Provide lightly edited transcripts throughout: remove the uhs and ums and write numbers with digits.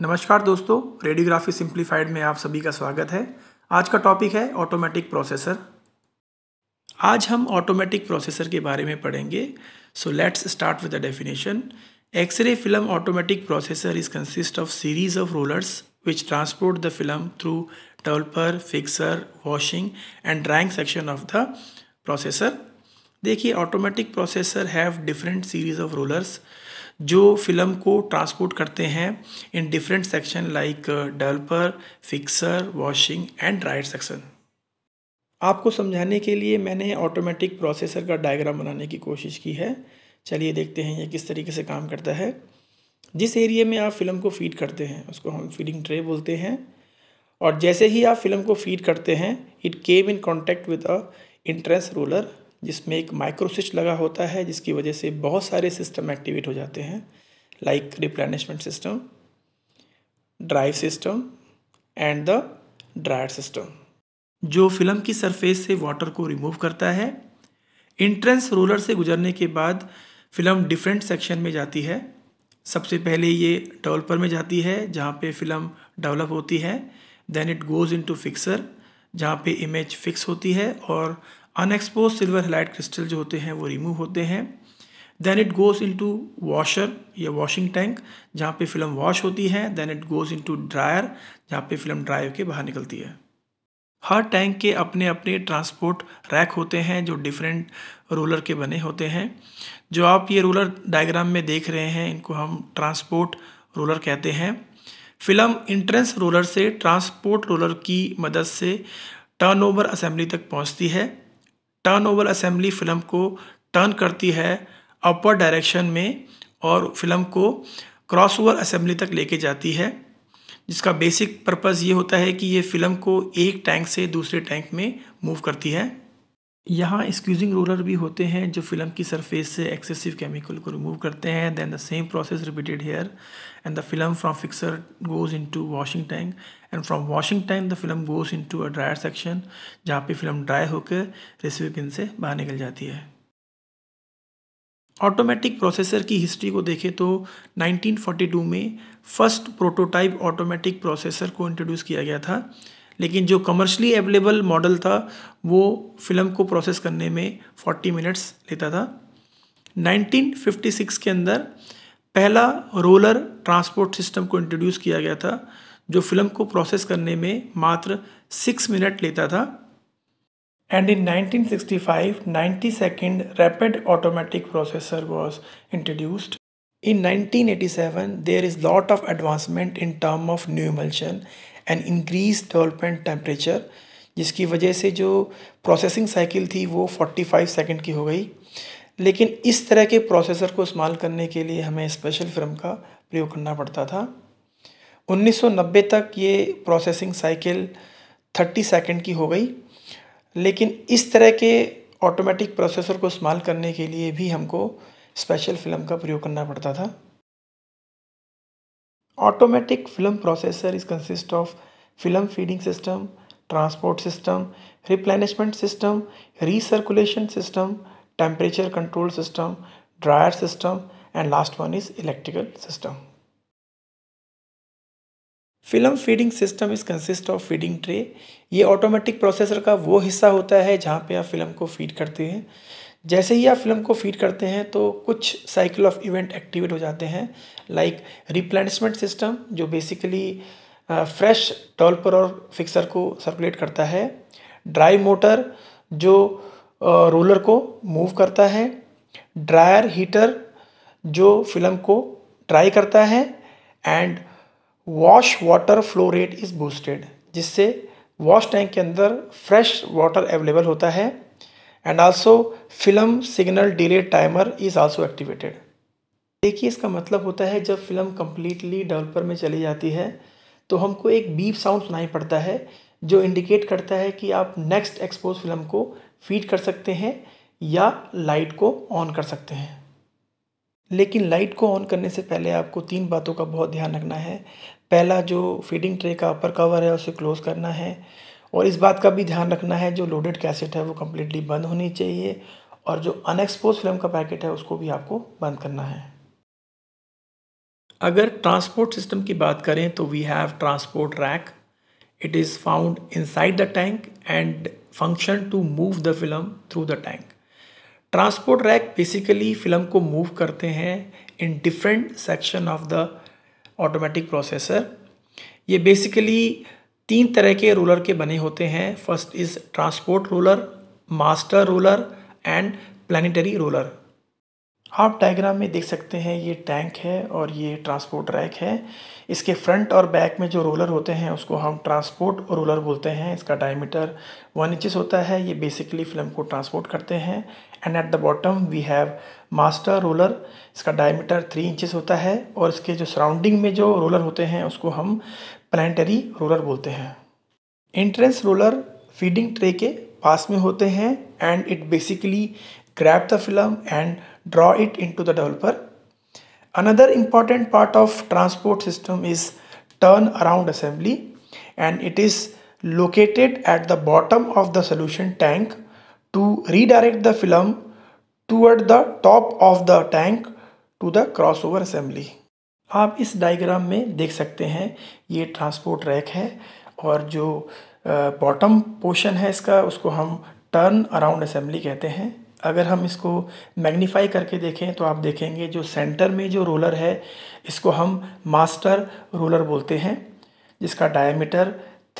नमस्कार दोस्तों, radiography simplified में आप सभी का स्वागत है। आज का टॉपिक है ऑटोमेटिक प्रोसेसर। आज हम ऑटोमेटिक प्रोसेसर के बारे में पढ़ेंगे। So let's start with the definition. X ray film automatic processor is consist of series of rollers which transport the film through developer fixer washing and drying section of the processor. देखिए, automatic processor have different series of rollers जो film को transport करते हैं in different section like developer fixer washing and drying section. आपको समझाने के लिए मैंने ऑटोमेटिक प्रोसेसर का डायग्राम बनाने की कोशिश की है। चलिए देखते हैं ये किस तरीके से काम करता है। जिस एरिया में आप फिल्म को फीड करते हैं उसको हम फीडिंग ट्रे बोलते हैं, और जैसे ही आप फिल्म को फीड करते हैं it came in contact with a entrance roller जिसमें एक माइक्रो स्विच लगा होता है, जिसकी वजह से बहुत सारे सिस्टम एक्टिवेट हो जाते हैं like replenishment system, drive system and the dryer system, जो फिल्म की सरफेस से वाटर को रिमूव करता है। इंट्रेंस रोलर से गुजरने के बाद फिल्म डिफरेंट सेक्शन में जाती है। सबसे पहले ये डेवलपर में जाती है जहाँ पे फिल्म डेवलप होती है, then it goes into fixer जहाँ पे इमेज फिक्स होती है और अनएक्सपोज सिल्वर हैलाइड क्रिस्टल जो होते हैं वो रिमूव होते हैं। Then it goes into washer या वॉशिंग टैंक जहाँ पे फिल्म वॉश होती है। Then it goes into dryer जहाँ पे फिल्म ड्राई होकर बाहर निकलती है। हर टैंक के अपने अपने ट्रांसपोर्ट रैक होते हैं जो डिफरेंट रोलर के बने होते हैं। जो आप ये रोलर डायग्राम में देख रहे हैं इनको हम ट्रांसपोर्ट रोलर कहते हैं। फिल्म इंट्रेंस रोलर से ट्रांसपोर्ट रोलर की मदद से टर्नओवर असेंबली तक पहुँचती है। टर्नओवर असेंबली फिल्म को टर्न करती है अपर डायरेक्शन में और फिल्म को क्रॉसओवर असेंबली तक लेके जाती है, जिसका बेसिक पर्पस ये होता है कि ये फिल्म को एक टैंक से दूसरे टैंक में मूव करती है। यहाँ स्क्वीजिंग रोलर भी होते हैं जो फिल्म की सरफेस से एक्सेसिव केमिकल को रिमूव करते हैं। Then the same process repeated here and the film from fixer goes into washing tank and from washing tank the film goes into a dryer section जहाँ पे film dry होकर receiving pin से बाहर निकल जाती है। ऑटोमेटिक प्रोसेसर की history को देखें तो 1942 में फर्स्ट प्रोटोटाइप ऑटोमेटिक प्रोसेसर को इंट्रोड्यूस किया गया था, लेकिन जो कमर्शियली अवेलेबल मॉडल था वो फिल्म को प्रोसेस करने में 40 मिनट्स लेता था। 1956 के अंदर पहला रोलर ट्रांसपोर्ट सिस्टम को इंट्रोड्यूस किया गया था जो फिल्म को प्रोसेस करने में मात्र 6 मिनट लेता था। And in 1965 92nd rapid automatic processor was introduced. In 1987, there is lot of advancement in term of new emulsion and increased development temperature, जिसकी वजह से जो processing cycle थी वो 45 सेकेंड की हो गई। लेकिन इस तरह के processor को इस्तेमाल करने के लिए हमें special फिल्म का प्रयोग करना पड़ता था। 1990 तक ये processing cycle 30 सेकेंड की हो गई, लेकिन इस तरह के automatic processor को इस्तेमाल करने के लिए भी हमको स्पेशल फिल्म का प्रयोग करना पड़ता था। Automatic film processor is consist of film feeding system, transport system, replenishment system, recirculation system, temperature control system, dryer system and last one is electrical system. Film feeding system is consist of feeding tray. ये automatic processor का वो हिस्सा होता है जहाँ पे आप film को फीड करते हैं। जैसे ही आप फिल्म को फीड करते हैं तो कुछ साइकिल ऑफ इवेंट एक्टिवेट हो जाते हैं लाइक रिप्लेनिशमेंट सिस्टम जो बेसिकली फ्रेश डेवलपर और फिक्सर को सर्कुलेट करता है, ड्राई मोटर जो रोलर को मूव करता है, ड्रायर हीटर जो फिल्म को ड्राई करता है and wash water flow rate is boosted जिससे वॉश टैंक के अंदर फ्रेश वाटर अवेलेबल होता है। And also film signal delay timer is also activated. देखिए, इसका मतलब होता है जब फिल्म कम्प्लीटली डेवलपर में चली जाती है तो हमको एक बीप साउंड सुनाई पड़ता है जो इंडिकेट करता है कि आप नेक्स्ट एक्सपोज फिल्म को फीड कर सकते हैं या लाइट को ऑन कर सकते हैं। लेकिन लाइट को ऑन करने से पहले आपको 3 बातों का बहुत ध्यान रखना है। पहला, जो फीडिंग ट्रे का अपर कवर है उसे क्लोज़ करना है, और इस बात का भी ध्यान रखना है जो लोडेड कैसेट है वो कम्प्लीटली बंद होनी चाहिए, और जो अनएक्सपोज फिल्म का पैकेट है उसको भी आपको बंद करना है। अगर ट्रांसपोर्ट सिस्टम की बात करें तो we have transport rack. It is found inside the tank and function to move the film through the tank. Transport rack basically film को move करते हैं in different section of the automatic processor. ये basically तीन तरह के roller के बने होते हैं. First is transport roller, master roller and planetary roller. आप डायग्राम में देख सकते हैं ये टैंक है और ये ट्रांसपोर्ट रैक है. इसके फ्रंट और बैक में जो रोलर होते हैं उसको हम ट्रांसपोर्ट रोलर बोलते हैं. इसका डायमीटर 1 इंच होता है. ये बेसिकली फिल्म को ट्रांसपोर्ट करते हैं. And at the bottom we have master roller. इसका डायमीटर 3 इंच होता है और इसके जो सराउंडिंग में जो रोलर होते हैं उसको हम प्लानेटरी रोलर बोलते हैं. एंट्रेंस रोलर फीडिंग ट्रे के पास में होते हैं and it basically grab the film and draw it into the developer. Another important part of transport system is turn around assembly, and it is located at the bottom of the solution tank to redirect the film toward the top of the tank to the crossover assembly. आप इस diagram में देख सकते हैं ये transport rack है और जो बॉटम पोर्शन है इसका उसको हम टर्न अराउंड असेंबली कहते हैं. अगर हम इसको मैग्नीफाई करके देखें तो आप देखेंगे जो सेंटर में जो रोलर है इसको हम मास्टर रोलर बोलते हैं जिसका डायमीटर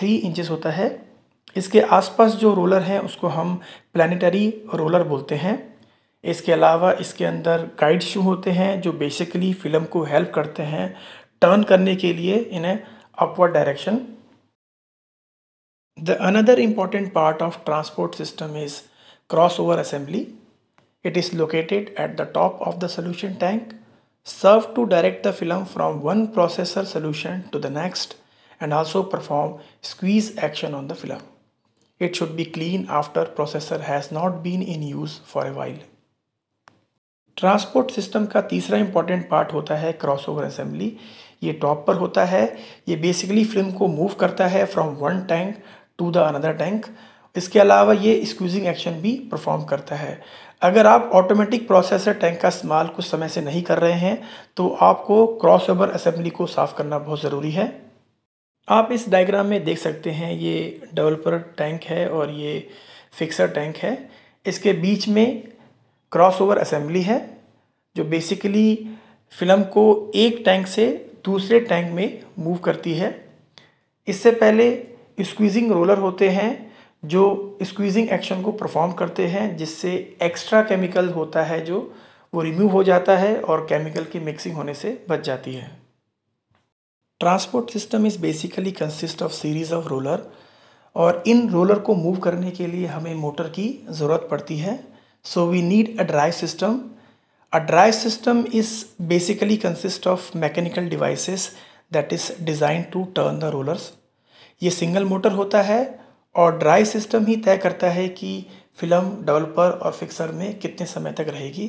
3 इंच होता है. इसके आसपास जो रोलर है उसको हम प्लानिटरी रोलर बोलते हैं. इसके अलावा इसके अंदर गाइड शू होते हैं जो बेसिकली फिल्म को हेल्प करते हैं टर्न करने के लिए in a upward direction. The another important part of transport system is crossover assembly. It is located at the top of the solution tank, serve to direct the film from one processor solution to the next and also perform squeeze action on the film. It should be clean after processor has not been in use for a while. Transport system का तीसरा important part होता है crossover assembly. ये top पर होता है. ये basically film को मूव करता है from one tank to the another tank. इसके अलावा ये स्क्वीजिंग एक्शन भी परफॉर्म करता है. अगर आप ऑटोमेटिक प्रोसेसर टैंक का इस्तेमाल कुछ समय से नहीं कर रहे हैं तो आपको क्रॉसओवर असेंबली को साफ़ करना बहुत ज़रूरी है. आप इस डायग्राम में देख सकते हैं ये डेवलपर टैंक है और ये फिक्सर टैंक है. इसके बीच में क्रॉसओवर असेंबली है जो बेसिकली फिल्म को एक टैंक से दूसरे टैंक में मूव करती है. इससे पहले स्क्वीजिंग रोलर होते हैं जो स्क्वीजिंग एक्शन को परफॉर्म करते हैं जिससे एक्स्ट्रा केमिकल होता है जो वो रिमूव हो जाता है और केमिकल की मिक्सिंग होने से बच जाती है. Transport system is basically consist of series of roller और इन रोलर को मूव करने के लिए हमें मोटर की ज़रूरत पड़ती है. So we need a drive system. A drive system is basically consist of mechanical devices that is design to turn the rollers. ये सिंगल मोटर होता है और ड्राइव सिस्टम ही तय करता है कि फिल्म डेवलपर और फिक्सर में कितने समय तक रहेगी.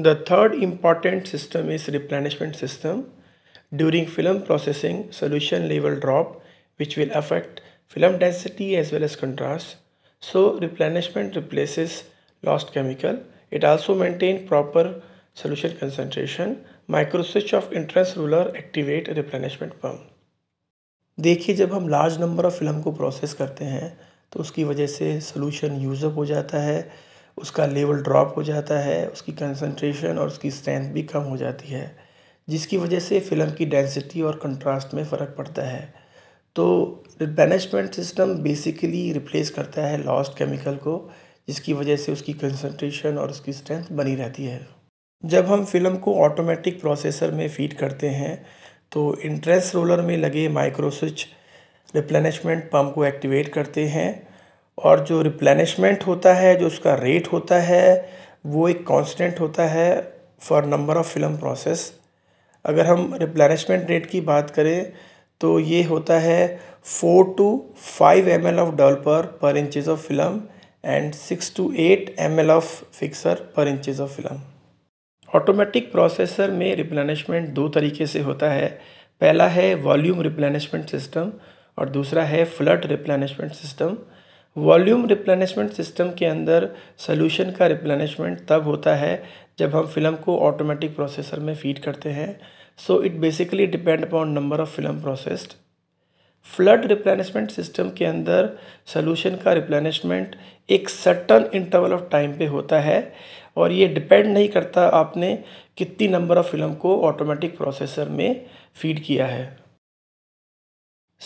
The third important system is replenishment system. During film processing solution level drop which will affect film density as well as contrast. So replenishment replaces lost chemical. It also maintain proper solution concentration. Micro switch of entrance roller activate replenishment pump. देखिए जब हम large number of film को process करते हैं तो उसकी वजह से सोल्यूशन यूज़अप हो जाता है, उसका लेवल ड्रॉप हो जाता है, उसकी कंसंट्रेशन और उसकी स्ट्रेंथ भी कम हो जाती है जिसकी वजह से फ़िल्म की डेंसिटी और कंट्रास्ट में फ़र्क पड़ता है. तो रिप्लेनिशमेंट सिस्टम बेसिकली रिप्लेस करता है लॉस्ट केमिकल को जिसकी वजह से उसकी कंसंट्रेशन और उसकी स्ट्रेंथ बनी रहती है. जब हम फिल्म को ऑटोमेटिक प्रोसेसर में फीड करते हैं तो इंट्रेंस रोलर में लगे माइक्रो स्विच रिप्लेनिशमेंट पंप को एक्टिवेट करते हैं और जो रिप्लेनिशमेंट होता है जो उसका रेट होता है वो एक कांस्टेंट होता है for number of film process. अगर हम रिप्लेनिशमेंट रेट की बात करें तो ये होता है 4 to 5 ml of developer per inches of film and 6 to 8 ml of fixer per inches of film. Automatic processor में रिप्लेनिशमेंट दो तरीके से होता है. पहला है वॉल्यूम रिप्लेनिशमेंट सिस्टम और दूसरा है flood replenishment system. Volume replenishment system के अंदर सोल्यूशन का रिप्लेनिशमेंट तब होता है जब हम फिल्म को ऑटोमेटिक प्रोसेसर में फीड करते हैं। So it basically depend upon number of film processed. Flood replenishment system के अंदर सोल्यूशन का रिप्लेनिशमेंट एक सर्टन इंटरवल ऑफ टाइम पे होता है और ये डिपेंड नहीं करता आपने कितनी नंबर ऑफ फिल्म को ऑटोमेटिक प्रोसेसर में फीड किया है।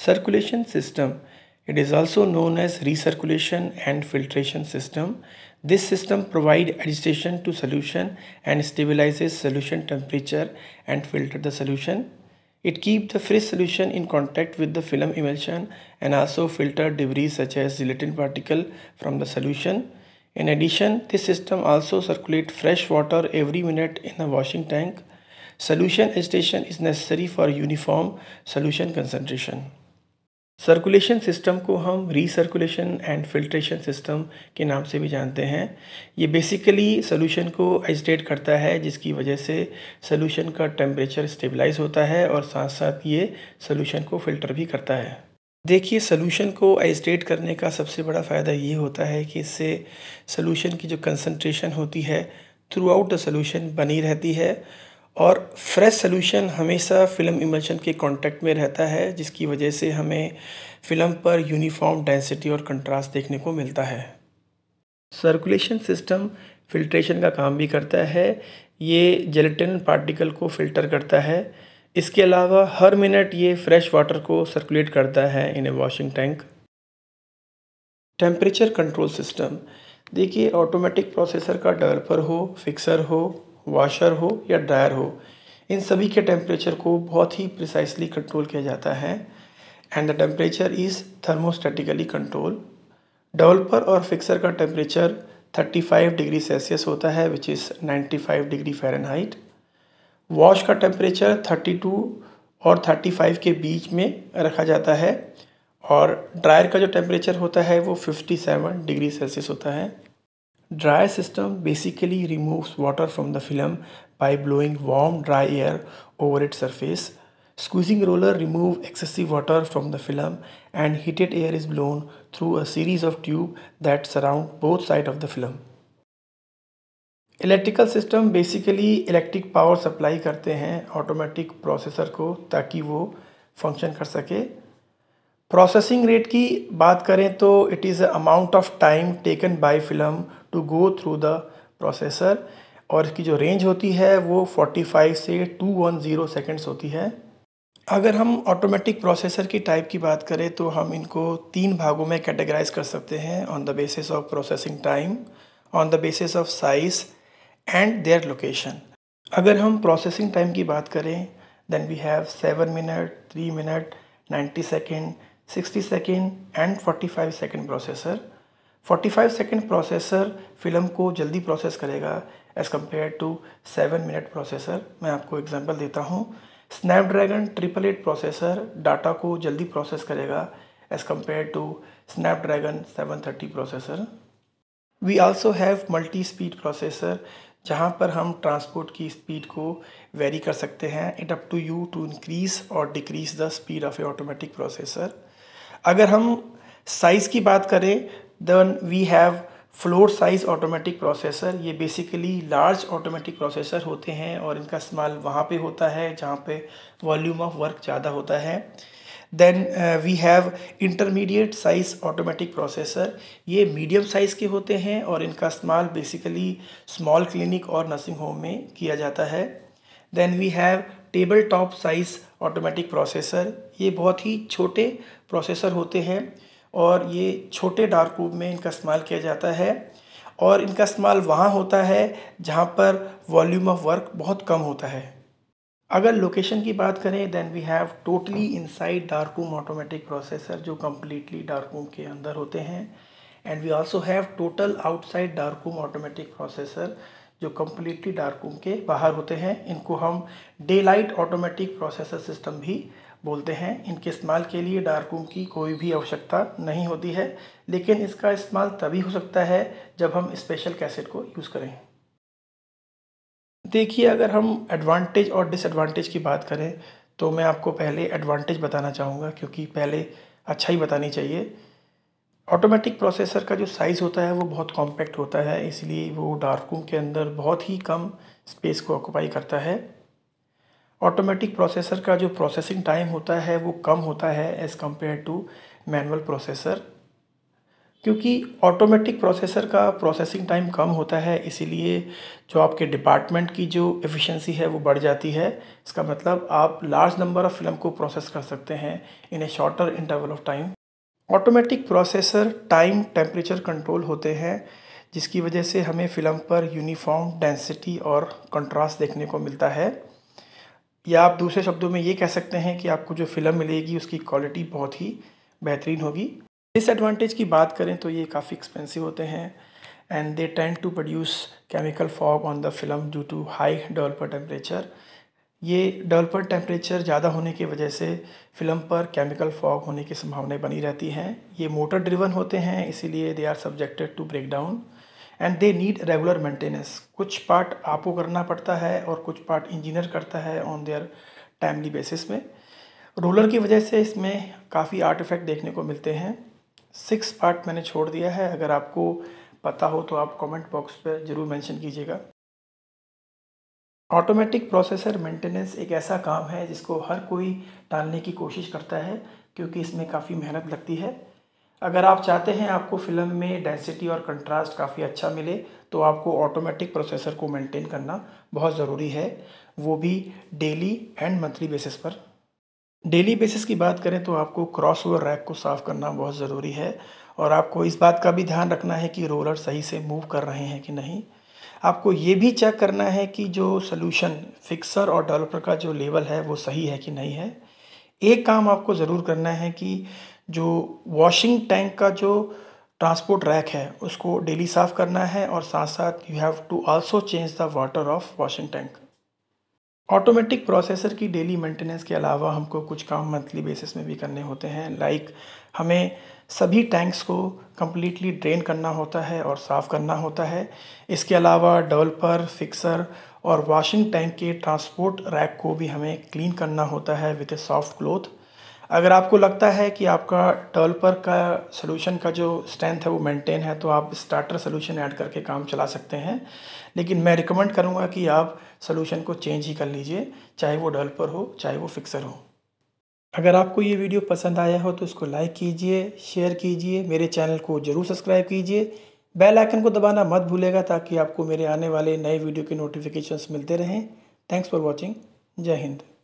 Circulation system, it is also known as recirculation and filtration system. This system provide agitation to solution and stabilises solution temperature and filter the solution. It keeps the fresh solution in contact with the film emulsion and also filter debris such as gelatin particle from the solution. In addition, this system also circulate fresh water every minute in the washing tank. Solution agitation is necessary for uniform solution concentration. Circulation system को हम recirculation and filtration system के नाम से भी जानते हैं। ये basically solution को एजिटेट करता है जिसकी वजह से सोल्यूशन का टेम्परेचर स्टेबलाइज होता है और साथ साथ ये सोल्यूशन को फिल्टर भी करता है। देखिए, सोल्यूशन को एजिटेट करने का सबसे बड़ा फ़ायदा ये होता है कि इससे सोल्यूशन की जो कंसनट्रेशन होती है थ्रू आउट द सोल्यूशन बनी रहती है और फ्रेश सोल्यूशन हमेशा फ़िल्म इमल्शन के कांटेक्ट में रहता है जिसकी वजह से हमें फ़िल्म पर यूनिफॉर्म डेंसिटी और कंट्रास्ट देखने को मिलता है। सर्कुलेशन सिस्टम फिल्ट्रेशन का काम भी करता है, ये जेलेटिन पार्टिकल को फ़िल्टर करता है। इसके अलावा हर मिनट ये फ्रेश वाटर को सर्कुलेट करता है in a washing tank. Temperature control system, देखिए ऑटोमेटिक प्रोसेसर का डेवलपर हो, फिक्सर हो, वॉशर हो या ड्रायर हो, इन सभी के टेम्परेचर को बहुत ही प्रिसाइसली कंट्रोल किया जाता है and the temperature is thermostatically control. Developer और फिक्सर का टेम्परेचर 35 डिग्री सेल्सियस होता है which is 95 degree Fahrenheit. Wash का टेम्परेचर 32 और 35 के बीच में रखा जाता है और ड्रायर का जो टेम्परेचर होता है वो 57 डिग्री सेल्सियस होता है। Dryer system basically removes water from the film by blowing warm dry air over its surface. Squeezing roller remove excessive water from the film and heated air is blown through a series of tube that surround both sides of the film. Electrical system basically electric power supply करते हैं automatic processor को ताकि वो function कर सके। Processing rate की बात करें तो it is the amount of time taken by film to go through the processor और इसकी जो रेंज होती है वो 45 से 210 सेकंड्स होती है। अगर हम ऑटोमेटिक प्रोसेसर की टाइप की बात करें तो हम इनको 3 भागों में कैटेगराइज कर सकते हैं on the basis of processing time, on the basis of size and their location. अगर हम प्रोसेसिंग टाइम की बात करें then we have 7 minute, 3 minute, 90 second, 60 second and 45 second processor. 45 second processor film को जल्दी प्रोसेस करेगा as compare to 7 minute processor. मैं आपको एग्जांपल देता हूँ, Snapdragon triple AT processor data को जल्दी प्रोसेस करेगा as compare to Snapdragon 730 processor. We also have multi speed processor जहाँ पर हम ट्रांसपोर्ट की स्पीड को वेरी कर सकते हैं। It up to you to increase और decrease the speed of a automatic processor. अगर हम साइज़ की बात करें then we have floor size automatic processor. ये बेसिकली लार्ज ऑटोमेटिक प्रोसेसर होते हैं और इनका इस्तेमाल वहाँ पे होता है जहाँ पे वॉल्यूम ऑफ वर्क ज़्यादा होता है। Then we have intermediate size automatic processor, ये मीडियम साइज़ के होते हैं और इनका इस्तेमाल बेसिकली स्मॉल क्लिनिक और नर्सिंग होम में किया जाता है। Then we have table top size automatic processor, ये बहुत ही छोटे प्रोसेसर होते हैं और ये छोटे डार्क रूम में इनका इस्तेमाल किया जाता है और इनका इस्तेमाल वहाँ होता है जहाँ पर वॉल्यूम ऑफ वर्क बहुत कम होता है। अगर लोकेशन की बात करें then we have totally inside dark room automatic processor जो कम्प्लीटली डार्क रूम के अंदर होते हैं and we also have total outside dark room automatic processor जो कम्प्लीटली डार्क रूम के बाहर होते हैं। इनको हम day light automatic processor system भी बोलते हैं। इनके इस्तेमाल के लिए डार्क रूम की कोई भी आवश्यकता नहीं होती है लेकिन इसका इस्तेमाल तभी हो सकता है जब हम स्पेशल कैसेट को यूज़ करें। देखिए, अगर हम एडवांटेज और डिसएडवांटेज की बात करें तो मैं आपको पहले एडवांटेज बताना चाहूँगा क्योंकि पहले अच्छा ही बतानी चाहिए। ऑटोमेटिक प्रोसेसर का जो साइज़ होता है वो बहुत कॉम्पैक्ट होता है, इसलिए वो डार्क रूम के अंदर बहुत ही कम स्पेस को ऑक्यूपाई करता है। ऑटोमेटिक प्रोसेसर का जो प्रोसेसिंग टाइम होता है वो कम होता है as compare to manual processor. क्योंकि ऑटोमेटिक प्रोसेसर का प्रोसेसिंग टाइम कम होता है, इसीलिए जो आपके डिपार्टमेंट की जो एफिशिएंसी है वो बढ़ जाती है। इसका मतलब आप लार्ज नंबर ऑफ़ फिल्म को प्रोसेस कर सकते हैं in a shorter interval of time. Automatic processor time temperature control होते हैं, जिसकी वजह से हमें फ़िल्म पर यूनिफॉर्म डेंसिटी और कंट्रास्ट देखने को मिलता है। या आप दूसरे शब्दों में ये कह सकते हैं कि आपको जो फ़िल्म मिलेगी उसकी क्वालिटी बहुत ही बेहतरीन होगी। डिसएडवांटेज की बात करें तो ये काफ़ी एक्सपेंसिव होते हैं and they tend to produce chemical fog on the film due to high developer temperature. ये डेवलपर टेम्परेचर ज़्यादा होने की वजह से फिल्म पर केमिकल फॉग होने की संभावनाएं बनी रहती हैं। ये मोटर ड्रिवन होते हैं, इसीलिए they are subjected to breakdown and they need regular maintenance. कुछ पार्ट आपको करना पड़ता है और कुछ पार्ट इंजीनियर करता है ऑन देयर टाइमली बेसिस में। रोलर की वजह से इसमें काफ़ी आर्टिफैक्ट देखने को मिलते हैं। 6 पार्ट मैंने छोड़ दिया है, अगर आपको पता हो तो आप कमेंट बॉक्स पर ज़रूर मेंशन कीजिएगा। ऑटोमेटिक प्रोसेसर मेंटेनेंस एक ऐसा काम है जिसको हर कोई टालने की कोशिश करता है, क्योंकि इसमें काफ़ी मेहनत लगती है। अगर आप चाहते हैं आपको फ़िल्म में डेंसिटी और कंट्रास्ट काफ़ी अच्छा मिले तो आपको ऑटोमेटिक प्रोसेसर को मेंटेन करना बहुत ज़रूरी है, वो भी डेली एंड मंथली बेसिस पर। डेली बेसिस की बात करें तो आपको क्रॉसओवर रैक को साफ़ करना बहुत ज़रूरी है और आपको इस बात का भी ध्यान रखना है कि रोलर सही से मूव कर रहे हैं कि नहीं। आपको ये भी चेक करना है कि जो सोल्यूशन फिक्सर और डेवलपर का जो लेवल है वो सही है कि नहीं है। एक काम आपको ज़रूर करना है कि जो वॉशिंग टैंक का जो ट्रांसपोर्ट रैक है उसको डेली साफ़ करना है और साथ साथ you have to also change the water of washing tank. Automatic processor की डेली मेंटेनेंस के अलावा हमको कुछ काम मंथली बेसिस में भी करने होते हैं। लाइक हमें सभी टैंक्स को कम्प्लीटली ड्रेन करना होता है और साफ़ करना होता है। इसके अलावा डेवलपर, फिक्सर और वॉशिंग टैंक के ट्रांसपोर्ट रैक को भी हमें क्लीन करना होता है विद ए सॉफ्ट क्लोथ। अगर आपको लगता है कि आपका डेवलपर का सोल्यूशन का जो स्ट्रेंथ है वो मेंटेन है तो आप स्टार्टर सोल्यूशन ऐड करके काम चला सकते हैं, लेकिन मैं रिकमेंड करूँगा कि आप सोल्यूशन को चेंज ही कर लीजिए, चाहे वो डेवलपर हो चाहे वो फिक्सर हो। अगर आपको ये वीडियो पसंद आया हो तो इसको लाइक कीजिए, शेयर कीजिए, मेरे चैनल को ज़रूर सब्सक्राइब कीजिए। बेल आइकन को दबाना मत भूलिएगा ताकि आपको मेरे आने वाले नए वीडियो के नोटिफिकेशंस मिलते रहें। Thanks for watching. जय हिंद।